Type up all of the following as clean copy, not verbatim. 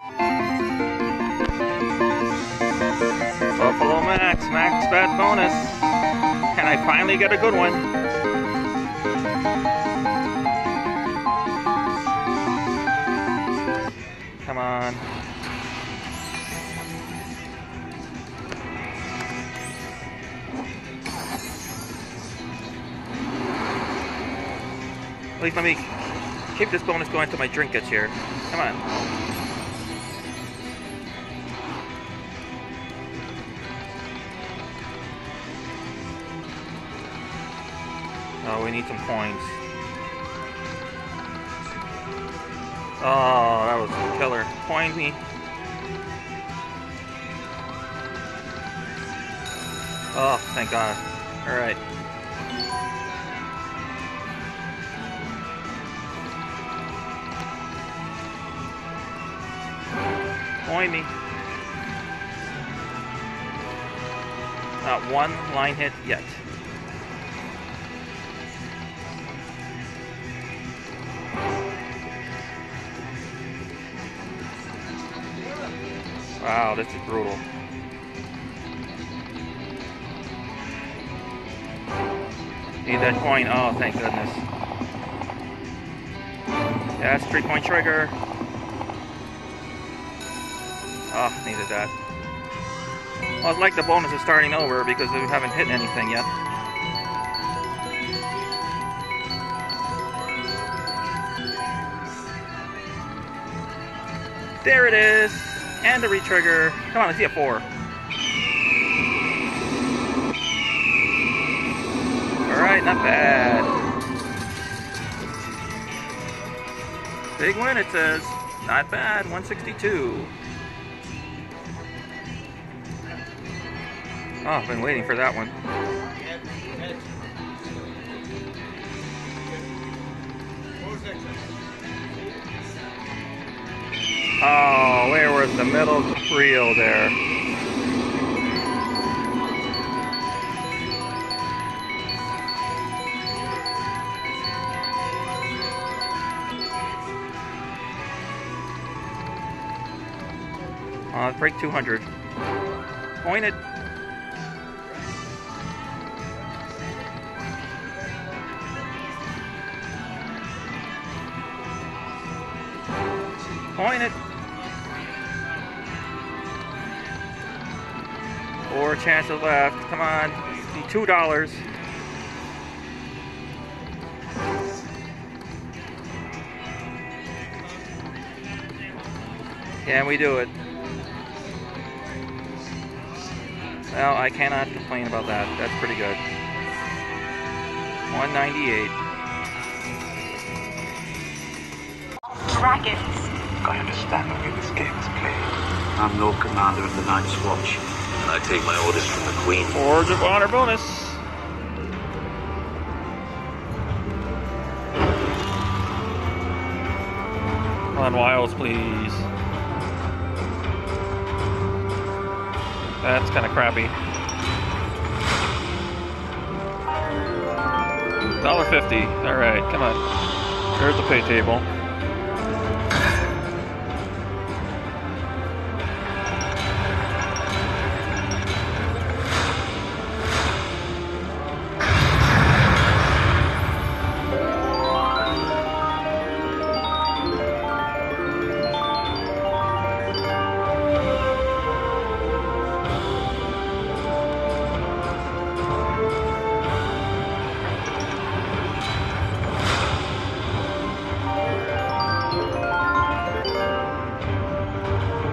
Buffalo Max, max bet bonus. And I finally get a good one. Come on. At least let me keep this bonus going until my drink gets here. Come on. Oh, we need some coins. Oh, that was a killer. Coin me. Oh, thank God. All right. Coin me. Not one line hit yet. Wow, this is brutal. Need that coin. Oh, thank goodness. That's 3 coin trigger. Oh, needed that. Well, it's like the bonus is starting over because we haven't hit anything yet. There it is. And a retrigger. Come on, let's see a 4. Alright, not bad. Big win, it says. Not bad, 162. Oh, I've been waiting for that one. Oh, where was the middle reel there? Break 200. Coin it. Coin it. Four chances left. Come on. $2. Can we do it? Well, I cannot complain about that. That's pretty good. 198. Dragons. I understand the way this game is played. I'm Lord Commander of the Night's Watch. And I take my orders from the Queen. Forge of Honor bonus. Run wilds, please. That's kind of crappy. $1.50. All right, come on. There's the pay table.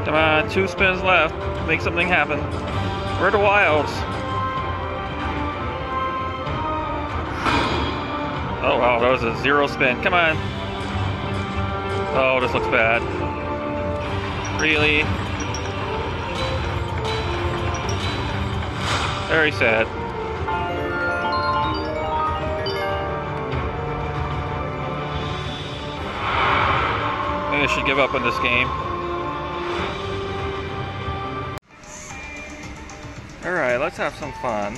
Come on, 2 spins left. Make something happen. Where are the wilds? Oh wow, that was a 0 spin. Come on. Oh, this looks bad. Really? Very sad. Maybe I should give up on this game. Alright, let's have some fun.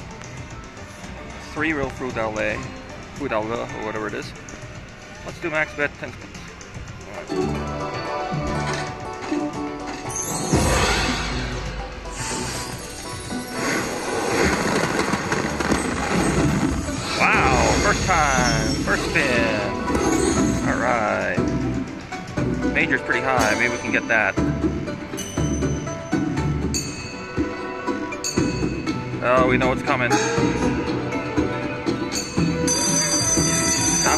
3 real Fu Dao Le, or whatever it is. Let's do max bet 10 spins. First time, first spin. All right. Major's pretty high, maybe we can get that. Oh, we know what's coming. Not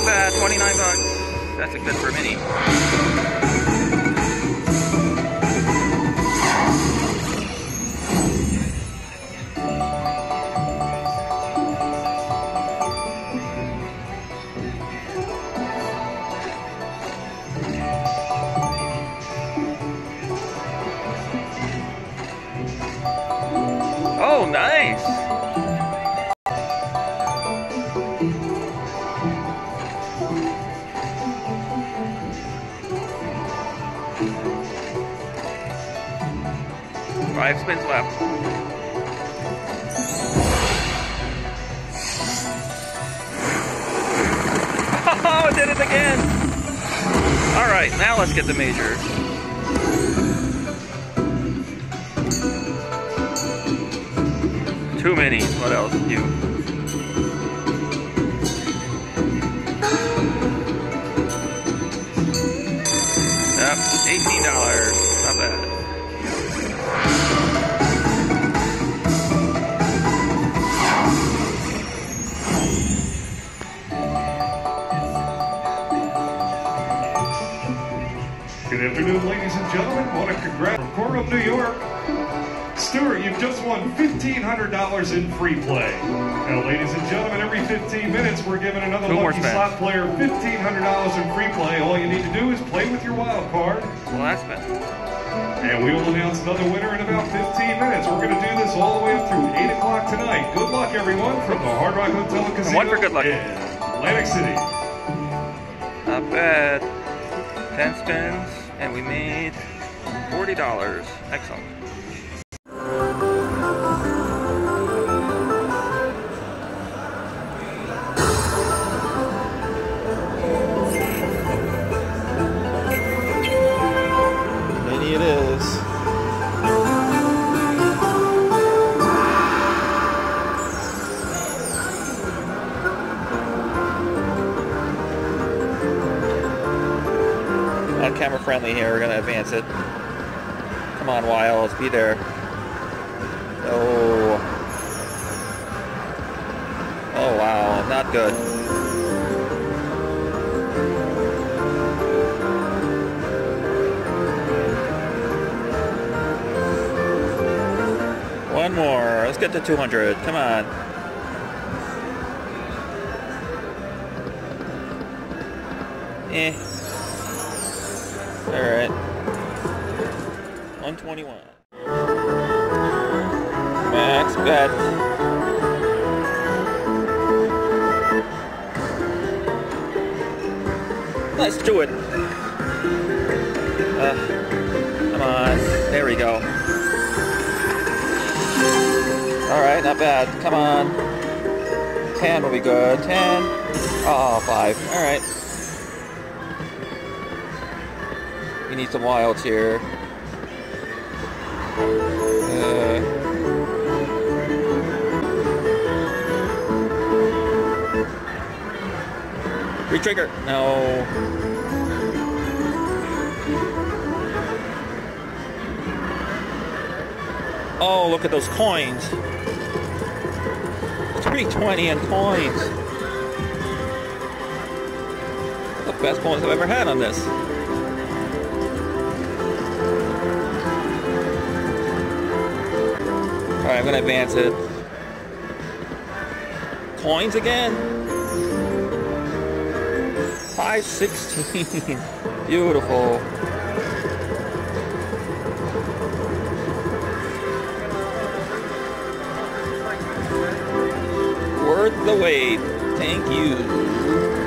bad, 29 bucks. That's a good for a mini. Oh, nice. Five spins left. Oh, did it again! All right, now let's get the major. Too many. What else do you? Yep, $18. Not bad. Good afternoon, ladies and gentlemen. Want to congratulate Court of New York. Stuart, you've just won $1,500 in free play. Now, ladies and gentlemen, every 15 minutes, we're giving another lucky slot player $1,500 in free play. All you need to do is play with your wild card. Well, that's bad. And we will announce another winner in about 15 minutes. We're going to do this all the way up through 8 o'clock tonight. Good luck, everyone, from the Hard Rock Hotel and Casino in Atlantic City. Not bad. 10 spins. And we made $40. Excellent. Many it is. Camera friendly here, we're gonna advance it. Come on, Wild, be there. Oh. Oh wow, not good. One more, let's get to 200, come on. Eh. All right, 121. Max bet. Let's do it. Come on, there we go. All right, not bad, come on. 10 will be good, 10. Oh, 5, all right. We need some wilds here. Retrigger. No. Oh, look at those coins. 320 and coins. The best coins I've ever had on this. Alright, I'm gonna advance it. Coins again. 516. Beautiful. Worth the wait. Thank you.